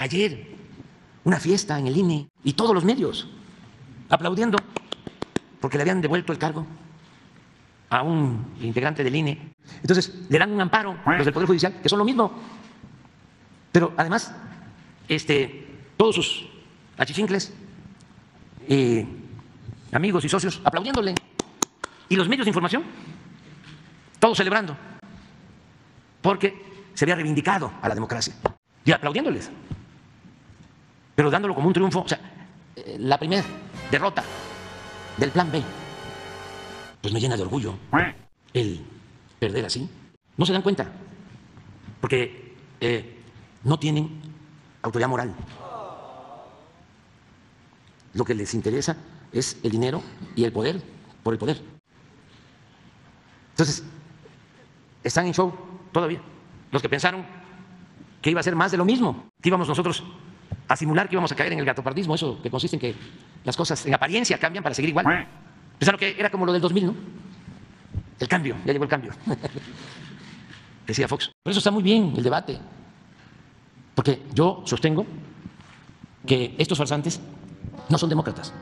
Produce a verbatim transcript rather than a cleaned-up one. ayer una fiesta en el I N E y todos los medios aplaudiendo porque le habían devuelto el cargo a un integrante del I N E. Entonces, le dan un amparo los del Poder Judicial, que son lo mismo. Pero además, este, todos sus achichincles, eh, amigos y socios, aplaudiéndole. Y los medios de información, todos celebrando, porque se había reivindicado a la democracia. Y aplaudiéndoles, pero dándolo como un triunfo. O sea, la primera derrota del Plan B, pues me llena de orgullo el perder así. No se dan cuenta, porque eh, no tienen autoridad moral. Lo que les interesa es el dinero y el poder por el poder. Entonces, están en show todavía los que pensaron que iba a ser más de lo mismo, que íbamos nosotros a simular que íbamos a caer en el gatopardismo, eso que consiste en que las cosas en apariencia cambian para seguir igual. Pensaron que era como lo del dos mil, ¿no? El cambio, ya llegó el cambio, decía Fox. Por eso está muy bien el debate, porque yo sostengo que estos farsantes no son demócratas.